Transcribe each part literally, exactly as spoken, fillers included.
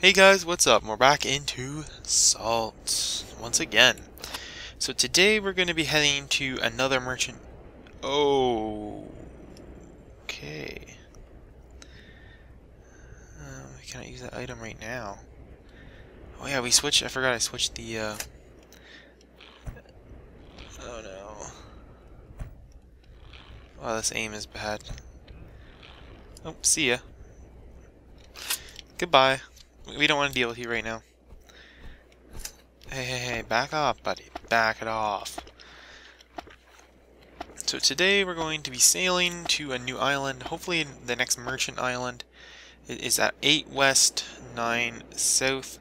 Hey guys, what's up? We're back into Salt once again. So today we're going to be heading to another merchant. Oh, okay. Um, we cannot use that item right now. Oh yeah, we switched. I forgot I switched the. Uh... Oh no. Wow, this aim is bad. Oh, see ya. Goodbye. We don't want to deal with you right now. Hey, hey, hey, back off, buddy. Back it off. So today we're going to be sailing to a new island. Hopefully the next merchant island. It is at eight west, nine south.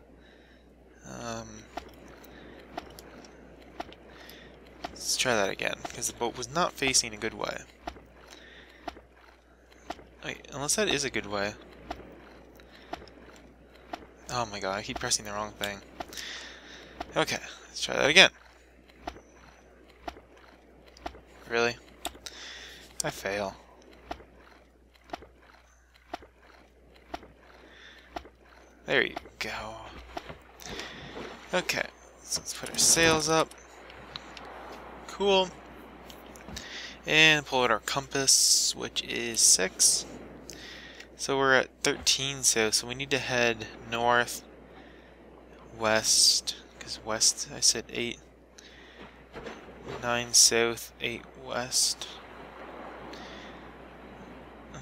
Um, let's try that again, because the boat was not facing a good way. Wait, unless that is a good way. Oh my god, I keep pressing the wrong thing. Okay, let's try that again. Really? I fail. There you go. Okay, so let's put our sails up. Cool. And pull out our compass, which is six. So we're at thirteen south, so we need to head north, west, because west, I said eight, nine south, eight west.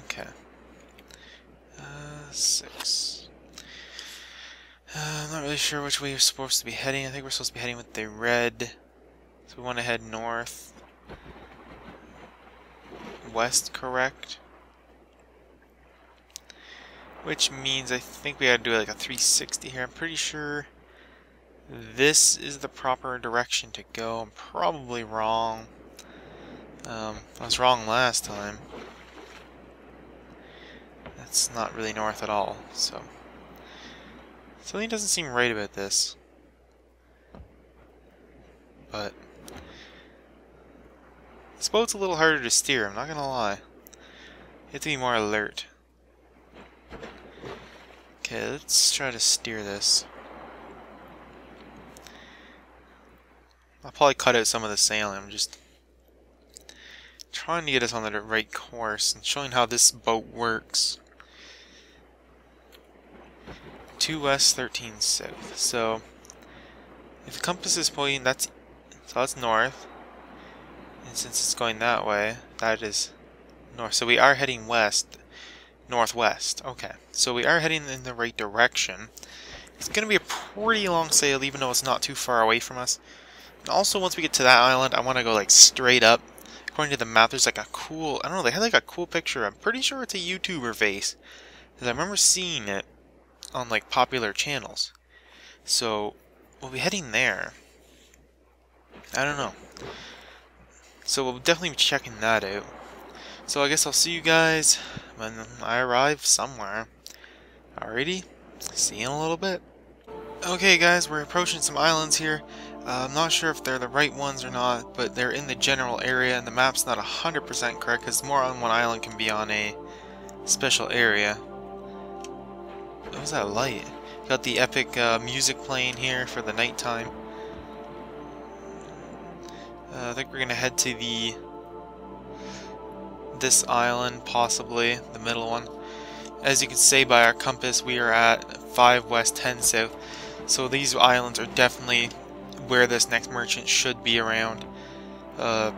Okay. Uh, six. Uh, I'm not really sure which way you're supposed to be heading. I think we're supposed to be heading with the red, so we want to head north, west, correct? Which means I think we gotta do like a three sixty here. I'm pretty sure this is the proper direction to go. I'm probably wrong. Um, I was wrong last time. That's not really north at all, so. Something doesn't seem right about this. But this boat's a little harder to steer, I'm not gonna lie. You have to be more alert. Okay, let's try to steer this. I'll probably cut out some of the sailing. I'm just trying to get us on the right course and showing how this boat works. two west, thirteen south. So, if the compass is pointing, that's so that's north. And since it's going that way, that is north. So we are heading west. Northwest. Okay, so we are heading in the right direction. It's going to be a pretty long sail, even though it's not too far away from us. And also, once we get to that island, I want to go like straight up. According to the map, there's like a cool, I don't know, they had like a cool picture. I'm pretty sure it's a YouTuber face, because I remember seeing it on like popular channels. So, we'll be heading there. I don't know. So we'll definitely be checking that out. So I guess I'll see you guys when I arrive somewhere. Alrighty, see you in a little bit. Okay guys, we're approaching some islands here. Uh, I'm not sure if they're the right ones or not, but they're in the general area and the map's not one hundred percent correct because more on one island can be on a special area. What was that light? Got the epic uh, music playing here for the nighttime. Uh, I think we're gonna head to the this island, possibly the middle one. As you can see by our compass, we are at five west, ten south. So these islands are definitely where this next merchant should be around. Uh,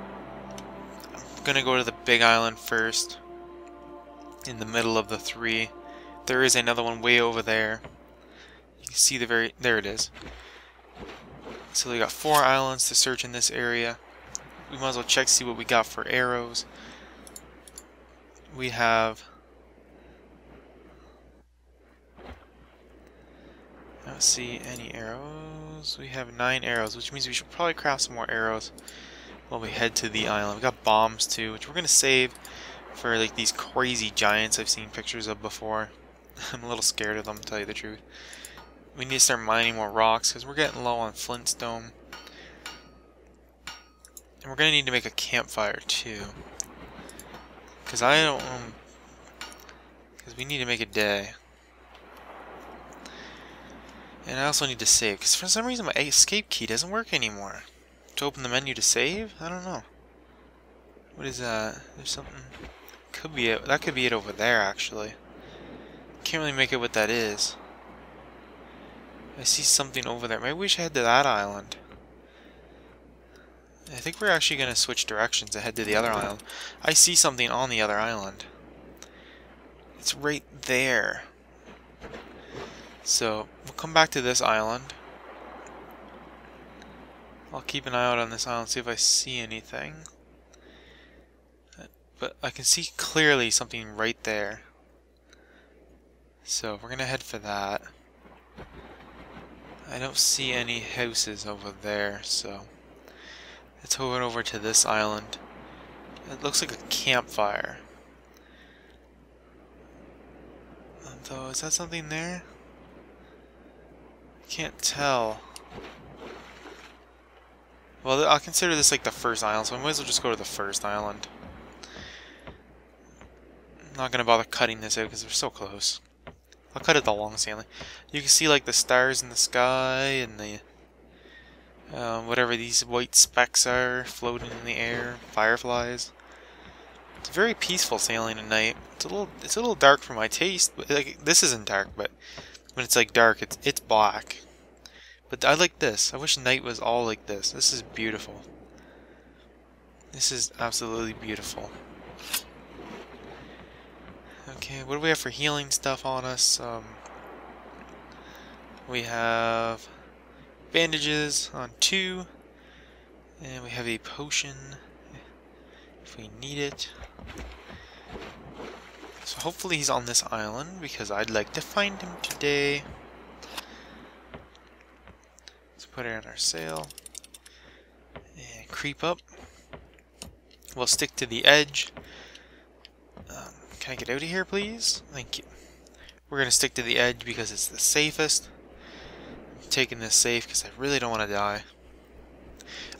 I'm gonna go to the big island first, in the middle of the three. There is another one way over there. You can see the very there it is. So we got four islands to search in this area. We might as well check see what we got for arrows. We have I don't see any arrows. We have nine arrows, which means we should probably craft some more arrows while we head to the island. We got bombs too, which we're gonna save for like these crazy giants I've seen pictures of before. I'm a little scared of them, to tell you the truth. We need to start mining more rocks because we're getting low on flintstone. And we're gonna need to make a campfire too. Because I don't... Because um, we need to make a day. And I also need to save, because for some reason my escape key doesn't work anymore. To open the menu to save? I don't know. What is that? There's something... Could be it. That could be it over there, actually. Can't really make out what that is. I see something over there. Maybe we should head to that island. I think we're actually going to switch directions and head to the other island. I see something on the other island. It's right there. So, we'll come back to this island. I'll keep an eye out on this island, see if I see anything. But I can see clearly something right there. So, we're going to head for that. I don't see any houses over there, so... Let's head over to this island. It looks like a campfire. Though, is that something there? I can't tell. Well, I'll consider this like the first island, so I might as well just go to the first island. I'm not going to bother cutting this out because we're so close. I'll cut it the long Stanley. You can see like the stars in the sky and the... Um, whatever these white specks are floating in the air, fireflies. It's very peaceful sailing at night. It's a little, it's a little dark for my taste. But, like this isn't dark, but when it's like dark, it's it's black. But I like this. I wish night was all like this. This is beautiful. This is absolutely beautiful. Okay, what do we have for healing stuff on us? Um, we have. Bandages on two, and we have a potion if we need it. So hopefully he's on this island because I'd like to find him today. Let's put it on our sail and creep up. We'll stick to the edge. Um, can I get out of here, please? Thank you. We're gonna stick to the edge because it's the safest. Taking this safe because I really don't want to die.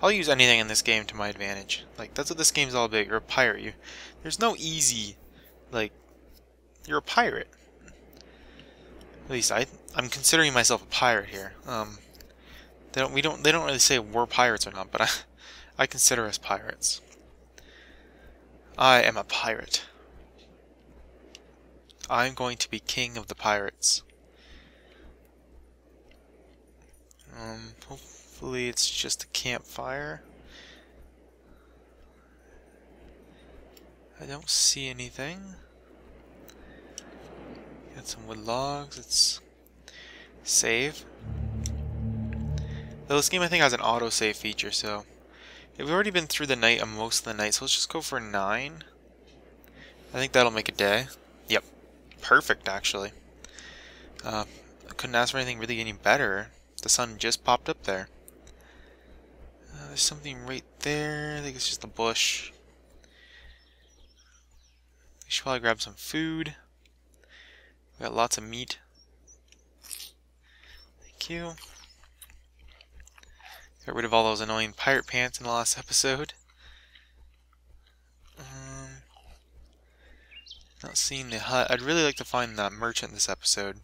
I'll use anything in this game to my advantage. Like, that's what this game's all about. You're a pirate. You, there's no easy, like, you're a pirate. At least I, I'm considering myself a pirate here. Um, they don't, we don't, they don't really say we're pirates or not, but I, I consider us pirates. I am a pirate. I'm going to be king of the pirates. Um, hopefully it's just a campfire. I don't see anything. Got some wood logs. Let's save. Though this game I think has an autosave feature, so... Yeah, we've already been through the night on most of the night, so let's just go for nine. I think that'll make a day. Yep. Perfect, actually. Uh, I couldn't ask for anything really any better. The sun just popped up there. Uh, there's something right there. I think it's just a bush. We should probably grab some food. We got lots of meat. Thank you. Got rid of all those annoying pirate pants in the last episode. Um, not seeing the hut. I'd really like to find that merchant this episode.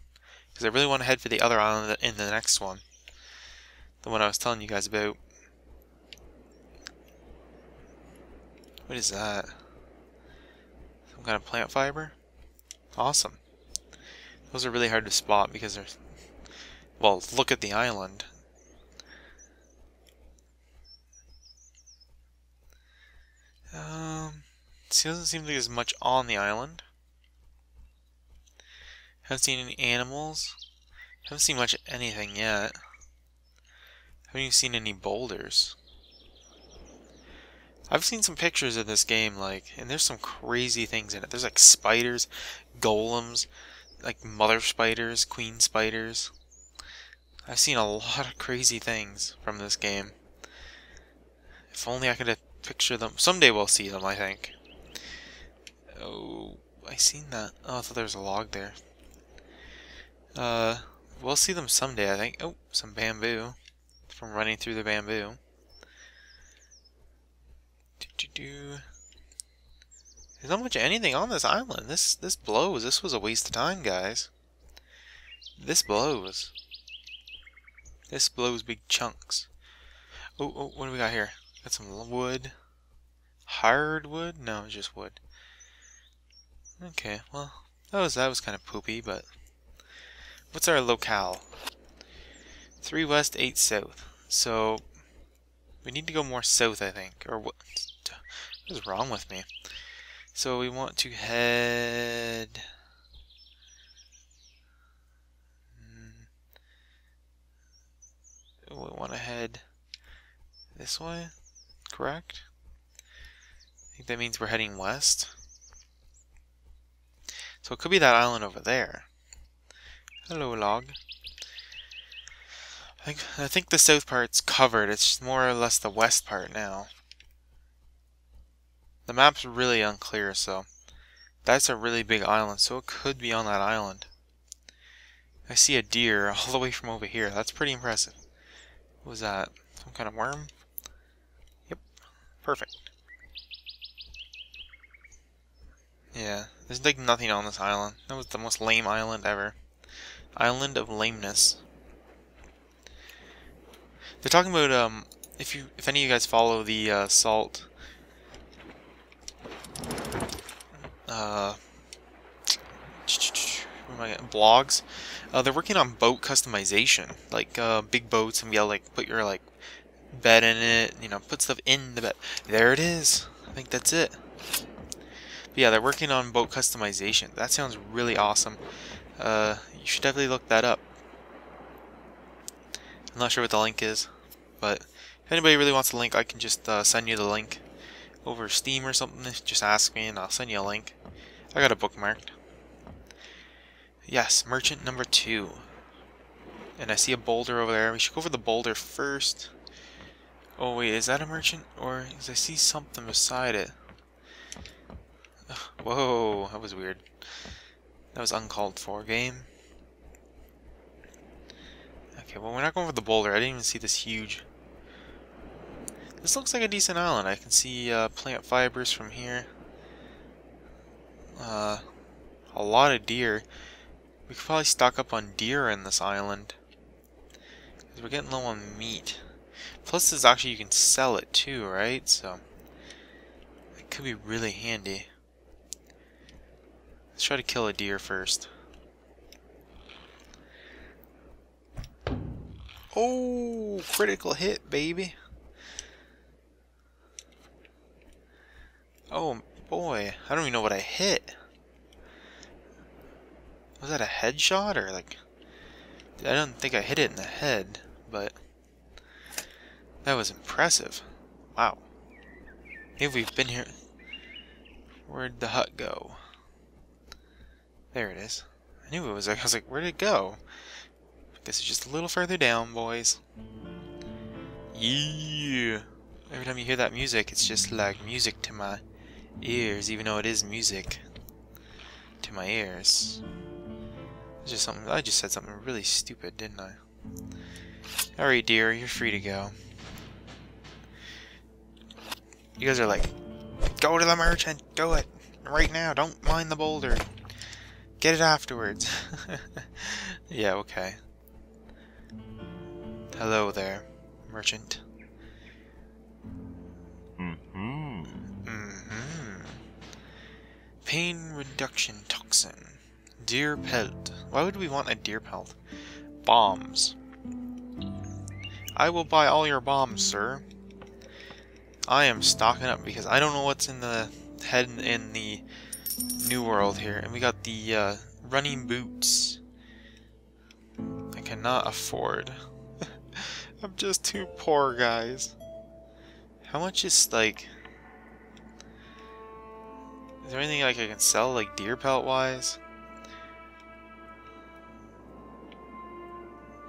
Because I really want to head for the other island in the next one. The one I was telling you guys about. What is that? Some kind of plant fiber? Awesome. Those are really hard to spot because they're... Well, look at the island. Um, it doesn't seem like there's much on the island. Haven't seen any animals. Haven't seen much of anything yet. Haven't even seen any boulders. I've seen some pictures of this game, like, and there's some crazy things in it. There's like spiders, golems, like mother spiders, queen spiders. I've seen a lot of crazy things from this game. If only I could picture them. Someday we'll see them, I think. Oh, I seen that. Oh, I thought there was a log there. Uh, we'll see them someday, I think. Oh, some bamboo. From running through the bamboo. Do-do-do. There's not much of anything on this island. This, this blows. This was a waste of time, guys. This blows. This blows big chunks. Oh, oh, what do we got here? Got some wood. Hardwood? No, it's just wood. Okay, well, that was that was kind of poopy, but what's our locale? Three west, eight south. So we need to go more south, I think. Or what? What is wrong with me? So we want to head. We want to head this way, correct? I think that means we're heading west. So it could be that island over there. Hello, log. I think, I think the south part's covered. It's more or less the west part now. The map's really unclear, so that's a really big island, so it could be on that island. I see a deer all the way from over here. That's pretty impressive. What was that? Some kind of worm? Yep. Perfect. Yeah, there's like nothing on this island. That was the most lame island ever. Island of lameness. They're talking about um if you if any of you guys follow the uh, Salt uh what am I getting? blogs, uh, they're working on boat customization, like uh, big boats, and we gotta like put your like bed in it, you know, put stuff in the bed. There it is. I think that's it. Yeah, they're working on boat customization. That sounds really awesome. Uh, you should definitely look that up. I'm not sure what the link is, but if anybody really wants the link, I can just uh, send you the link over Steam or something. Just ask me and I'll send you a link. I got it bookmarked. Yes, merchant number two. And I see a boulder over there. We should go for the boulder first. Oh wait, is that a merchant? Or because I see something beside it. Whoa, that was weird. That was uncalled for, game. Okay, well, we're not going for the boulder. I didn't even see this huge. This looks like a decent island. I can see uh, plant fibers from here. Uh, a lot of deer. We could probably stock up on deer in this island, because we're getting low on meat. Plus, this actually you can sell it too, right? So, it could be really handy. Let's try to kill a deer first. Oh, critical hit, baby. Oh, boy. I don't even know what I hit. Was that a headshot or like... I don't think I hit it in the head, but... That was impressive. Wow. Maybe we've been here... Where'd the hut go? There it is. I knew it was like, I was like, where'd it go? This is just a little further down, boys. Yeah. Every time you hear that music, it's just like music to my ears, even though it is music to my ears. It's just something, I just said something really stupid, didn't I? Alright, dear, you're free to go. You guys are like, go to the merchant, do it right now, don't mind the boulder. Get it afterwards. Yeah, okay. Hello there, merchant. Mm-hmm. Mm-hmm. Pain reduction toxin. Deer pelt. Why would we want a deer pelt? Bombs. I will buy all your bombs, sir. I am stocking up because I don't know what's in the head in the New World here, and we got the uh, running boots. I cannot afford. I'm just too poor, guys. How much is like? Is there anything like I can sell, like deer pelt wise?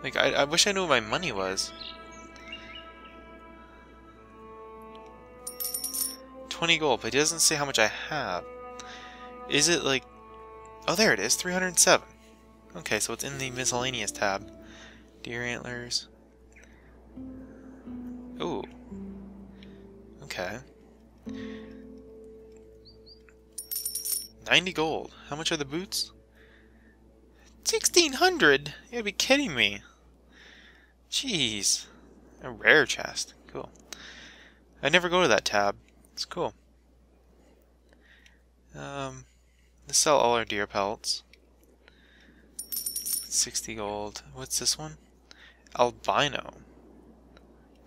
Like I, I wish I knew what my money was. Twenty gold, but it doesn't say how much I have. Is it like... Oh, there it is. three hundred seven. Okay, so it's in the miscellaneous tab. Deer antlers. Ooh. Okay. ninety gold. How much are the boots? sixteen hundred? You gotta be kidding me. Jeez. A rare chest. Cool. I never go to that tab. It's cool. Um, let's sell all our deer pelts. sixty gold. What's this one? Albino.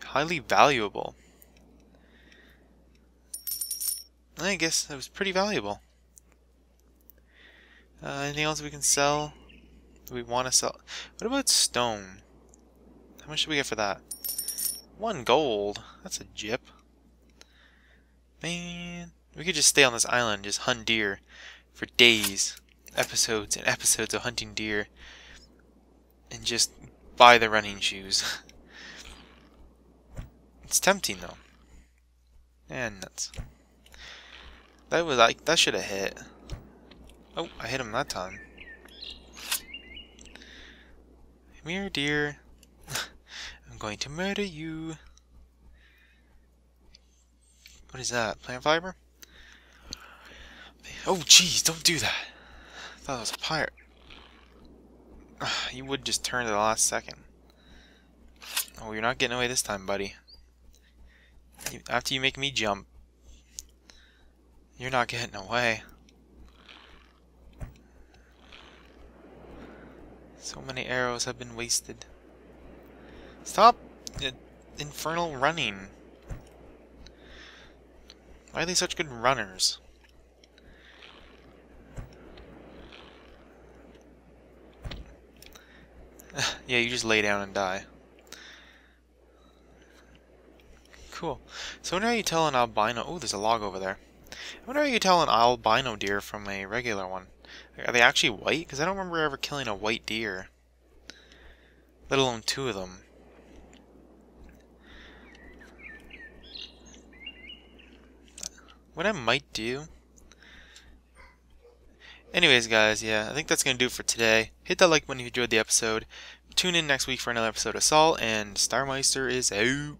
Highly valuable. I guess that was pretty valuable. Uh, anything else we can sell? Do we want to sell? What about stone? How much should we get for that? One gold. That's a jip. Man. We could just stay on this island and just hunt deer for days. Episodes and episodes of hunting deer. And just buy the running shoes. It's tempting though. And nuts. That was like that should have hit. Oh, I hit him that time. Come here, deer. I'm going to murder you. What is that? Plant fiber? Oh, jeez, don't do that. I thought it was a pirate. Ugh, you would just turn to the last second. Oh, you're not getting away this time, buddy. You, after you make me jump, you're not getting away. So many arrows have been wasted. Stop uh, infernal running. Why are they such good runners? Yeah, you just lay down and die. Cool. So I wonder how you tell an albino... Oh, there's a log over there. I wonder how you tell an albino deer from a regular one. Are they actually white? Because I don't remember ever killing a white deer. Let alone two of them. What I might do... Anyways, guys, yeah, I think that's going to do it for today. Hit that like button if you enjoyed the episode. Tune in next week for another episode of Salt, and StarMeister is out.